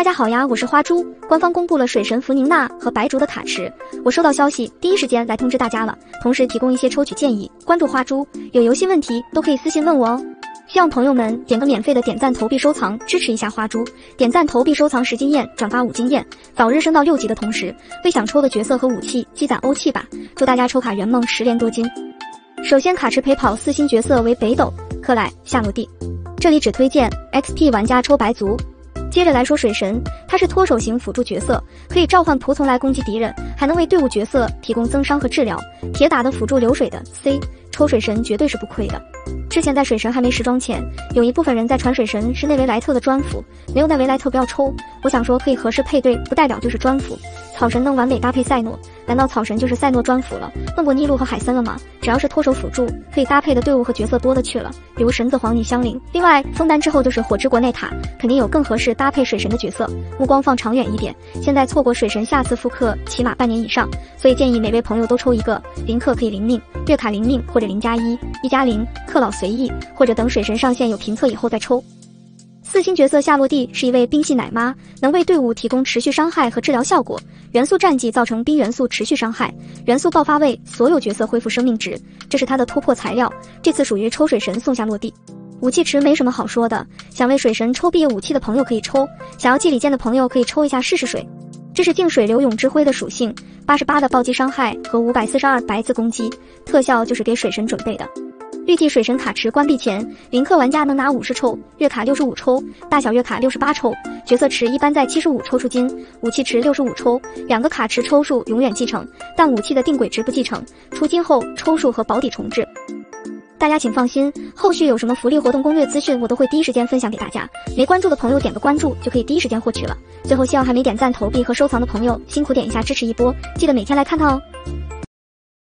大家好呀，我是花猪。官方公布了水神弗宁娜和白竹的卡池，我收到消息第一时间来通知大家了，同时提供一些抽取建议。关注花猪，有游戏问题都可以私信问我哦。希望朋友们点个免费的点赞、投币、收藏，支持一下花猪。点赞、投币、收藏10金验，转发5金验，早日升到6级的同时，为想抽的角色和武器积攒欧气吧。祝大家抽卡圆梦10连多金。首先，卡池陪跑4星角色为北斗、克莱、夏洛蒂，这里只推荐 XP 玩家抽白族。接着来说水神，他是脱手型辅助角色，可以召唤仆从来攻击敌人，还能为队伍角色提供增伤和治疗，铁打的辅助流水的 C， 抽水神绝对是不亏的。之前在水神还没时装前，有一部分人在传水神是内维莱特的专辅，没有内维莱特不要抽，我想说可以合适配对，不代表就是专辅。草神能完美搭配赛诺，难道草神就是赛诺专辅了？问过逆路和海森了吗？只要是脱手辅助，可以搭配的队伍和角色多的去了，比如神子、黄女、香菱。另外封单之后就是火之国内塔，肯定有更合适搭配水神的角色，目光放长远一点，现在错过水神下次复刻起码半年以上，所以建议每位朋友都抽一个。零氪可以零命，月卡零命或者0+1、1+0，氪老随意，或者等水神上线有评测以后再抽。4星角色夏洛蒂是一位冰系奶妈，能为队伍提供持续伤害和治疗效果，元素战绩造成冰元素持续伤害，元素爆发为所有角色恢复生命值，这是他的突破材料，这次属于抽水神送夏洛蒂。武器池没什么好说的，想为水神抽毕业武器的朋友可以抽，想要祭礼剑的朋友可以抽一下试试水。这是净水流勇之辉的属性，88的暴击伤害和542白字攻击，特效就是给水神准备的。预计水神卡池关闭前，零氪玩家能拿50抽，月卡65抽，大小月卡68抽，角色池一般在75抽出金，武器池65抽，两个卡池抽数永远继承，但武器的定轨值不继承，出金后抽数和保底重置。大家请放心，后续有什么福利活动攻略资讯我都会第一时间分享给大家，没关注的朋友点个关注就可以第一时间获取了。最后希望还没点赞、投币和收藏的朋友辛苦点一下支持一波，记得每天来看它哦。